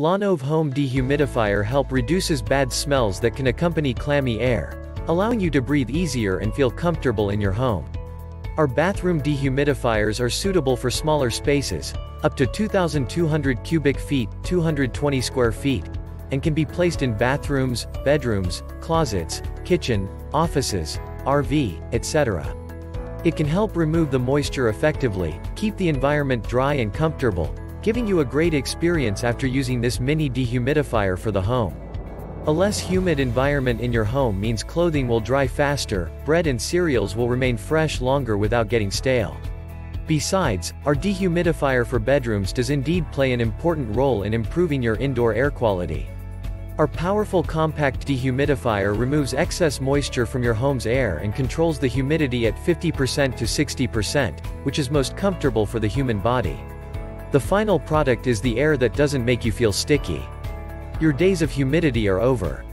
Lonove Home Dehumidifier help reduces bad smells that can accompany clammy air, allowing you to breathe easier and feel comfortable in your home. Our bathroom dehumidifiers are suitable for smaller spaces, up to 2,200 cubic feet, 220 square feet, and can be placed in bathrooms, bedrooms, closets, kitchen, offices, RV, etc. It can help remove the moisture effectively, keep the environment dry and comfortable, giving you a great experience after using this mini dehumidifier for the home. A less humid environment in your home means clothing will dry faster, bread and cereals will remain fresh longer without getting stale. Besides, our dehumidifier for bedrooms does indeed play an important role in improving your indoor air quality. Our powerful compact dehumidifier removes excess moisture from your home's air and controls the humidity at 50% to 60%, which is most comfortable for the human body. The final product is the air that doesn't make you feel sticky. Your days of humidity are over.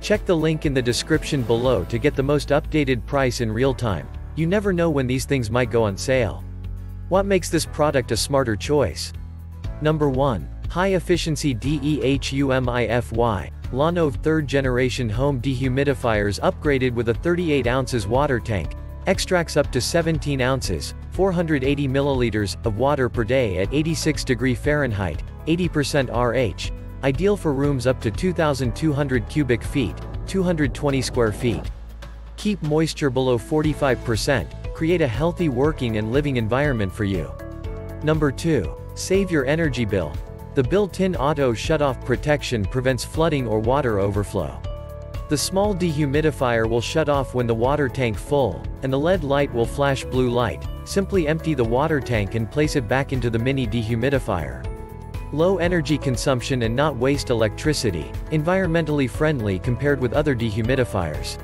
Check the link in the description below to get the most updated price in real time. You never know when these things might go on sale. What makes this product a smarter choice? Number 1. High Efficiency DEHUMIFY, Lonove 3rd Generation Home Dehumidifiers upgraded with a 38 ounces water tank, extracts up to 17 ounces, 480 milliliters, of water per day at 86 degree Fahrenheit, 80% RH, ideal for rooms up to 2,200 cubic feet, 220 square feet. Keep moisture below 45%, create a healthy working and living environment for you. Number 2. Save your energy bill. The built-in auto shut-off protection prevents flooding or water overflow. The small dehumidifier will shut off when the water tank is full, and the LED light will flash blue light. Simply empty the water tank and place it back into the mini dehumidifier. Low energy consumption and not waste electricity, environmentally friendly compared with other dehumidifiers.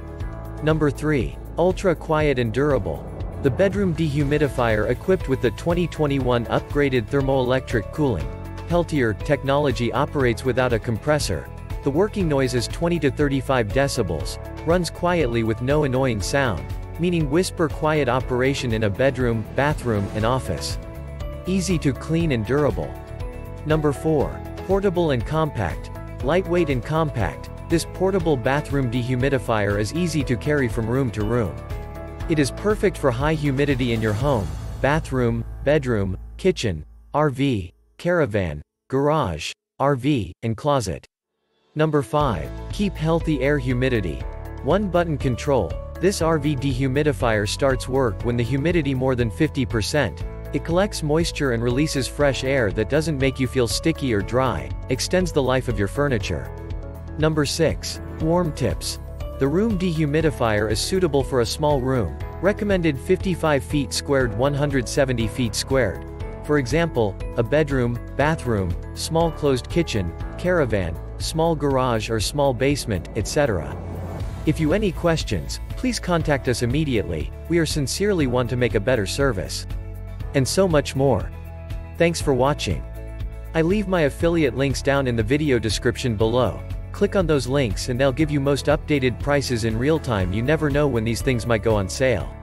Number 3. Ultra Quiet and Durable. The bedroom dehumidifier equipped with the 2021 upgraded thermoelectric cooling Peltier technology operates without a compressor. The working noise is 20 to 35 decibels, runs quietly with no annoying sound, meaning whisper quiet operation in a bedroom, bathroom, and office. Easy to clean and durable. Number 4. Portable and Compact. Lightweight and compact, this portable bathroom dehumidifier is easy to carry from room to room. It is perfect for high humidity in your home, bathroom, bedroom, kitchen, RV, caravan, garage, RV, and closet. Number 5. Keep healthy air humidity. One button control. This RV dehumidifier starts work when the humidity more than 50%. It collects moisture and releases fresh air that doesn't make you feel sticky or dry, extends the life of your furniture. Number 6. Warm tips. The room dehumidifier is suitable for a small room, recommended 55 feet squared 170 feet squared. For example, a bedroom, bathroom, small closed kitchen, caravan, small garage or small basement, etc. If you have any questions, please contact us immediately. We are sincerely want to make a better service. And so much more. Thanks for watching. I leave my affiliate links down in the video description below. Click on those links and they'll give you most updated prices in real time. You never know when these things might go on sale.